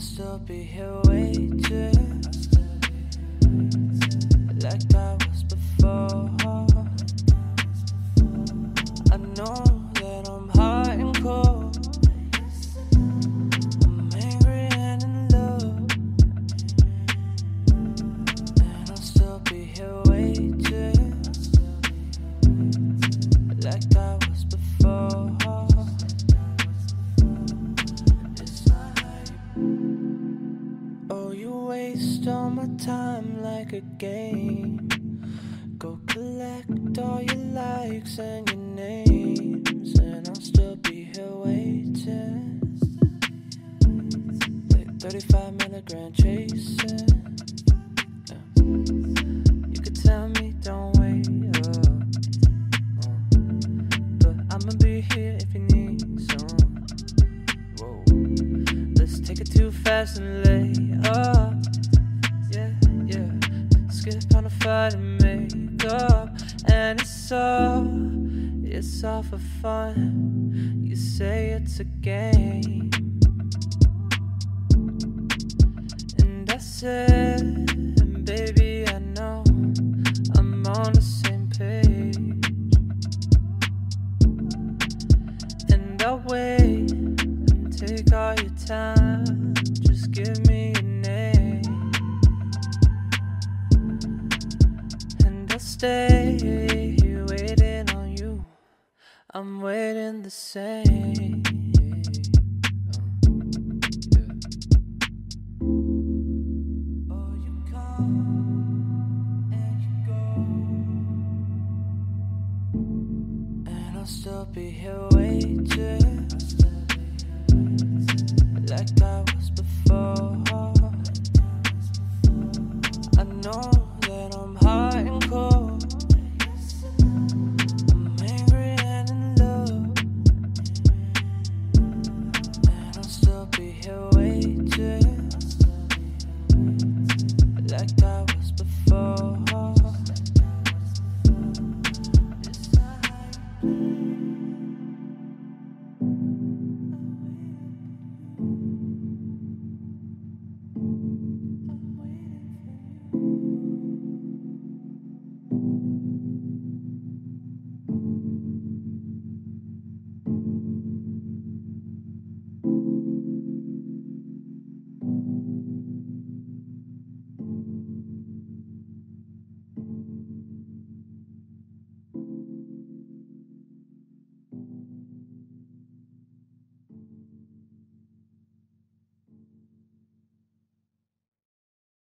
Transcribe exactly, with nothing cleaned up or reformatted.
I'll still be here waiting, like I was before. I know that I'm hot and cold, I'm angry and in love, and I'll still be here waiting, like I was before. Waste all my time like a game. Go collect all your likes and your names, and I'll still be here waiting, like thirty-five milligram chasing. Yeah. You could tell me don't wait up, but I'ma be here if you need some. Whoa. Let's take it too fast and lay up. On a fight and make up, and it's all, it's all for fun. You say it's a game, and I said, and baby, I know I'm on the same page, and I'll wait and take all your time. Just give me a name. Stay waiting on you, I'm waiting the same.